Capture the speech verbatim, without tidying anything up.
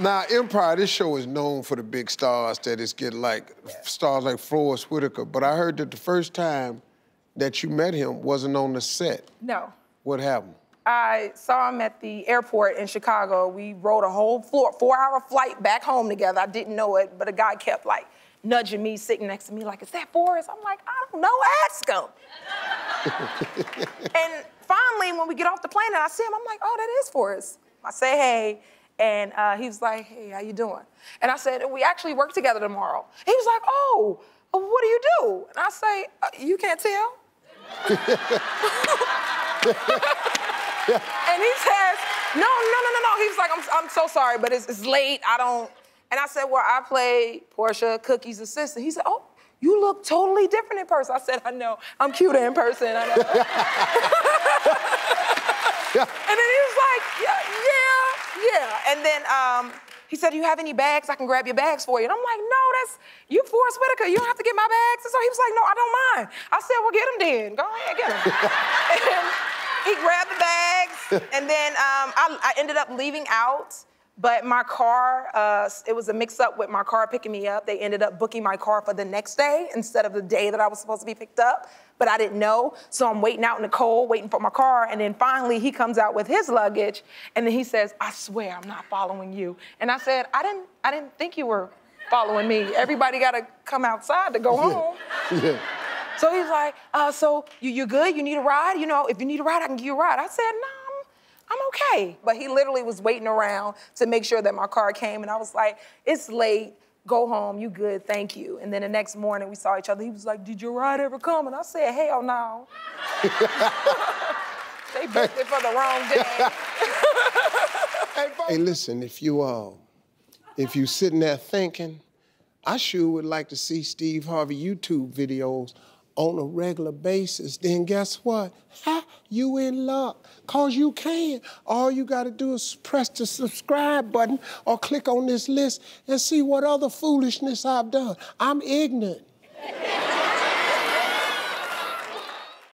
Now, Empire, this show is known for the big stars that it's get like, yeah. stars like Forest Whitaker, but I heard that the first time that you met him wasn't on the set. No. What happened? I saw him at the airport in Chicago. We rode a whole four, four-hour flight back home together. I didn't know it, but a guy kept like nudging me, sitting next to me, like, "Is that Forrest?" I'm like, "I don't know. Ask him." And finally, when we get off the plane and I see him, I'm like, "Oh, that is Forrest." I say, "Hey," and uh, he was like, "Hey, how you doing?" And I said, "We actually work together tomorrow." He was like, "Oh, what do you do?" And I say, uh, "You can't tell." And he says, no, no, no, no, no. He was like, I'm, I'm so sorry, but it's, it's late, I don't. And I said, well, I play Portia Cookie's assistant. He said, oh, you look totally different in person. I said, I know, I'm cuter in person, I know. And then he was like, yeah, yeah, yeah. And then um, he said, do you have any bags? I can grab your bags for you. And I'm like, no, that's, you Forest Whitaker, you don't have to get my bags. And so he was like, no, I don't mind. I said, well, get them then, go ahead, get them. And he grabbed the bags, and then um, I, I ended up leaving out, but my car, uh, it was a mix-up with my car picking me up. They ended up booking my car for the next day instead of the day that I was supposed to be picked up, but I didn't know, so I'm waiting out in the cold, waiting for my car, and then finally he comes out with his luggage, and then he says, I swear I'm not following you. And I said, I didn't, I didn't think you were following me. Everybody gotta come outside to go home. Yeah. Yeah. So he's like, uh, so you, you good? You need a ride? You know, if you need a ride, I can give you a ride. I said, no, I'm, I'm okay. But he literally was waiting around to make sure that my car came, and I was like, it's late, go home, you good, thank you. And then the next morning we saw each other, he was like, did your ride ever come? And I said, hell no. They booked it for the wrong day. Hey, listen, if you, uh, if you sitting there thinking, I sure would like to see Steve Harvey YouTube videos on a regular basis, then guess what? Ha, you in luck, cause you can. All you gotta do is press the subscribe button or click on this list and see what other foolishness I've done. I'm ignorant.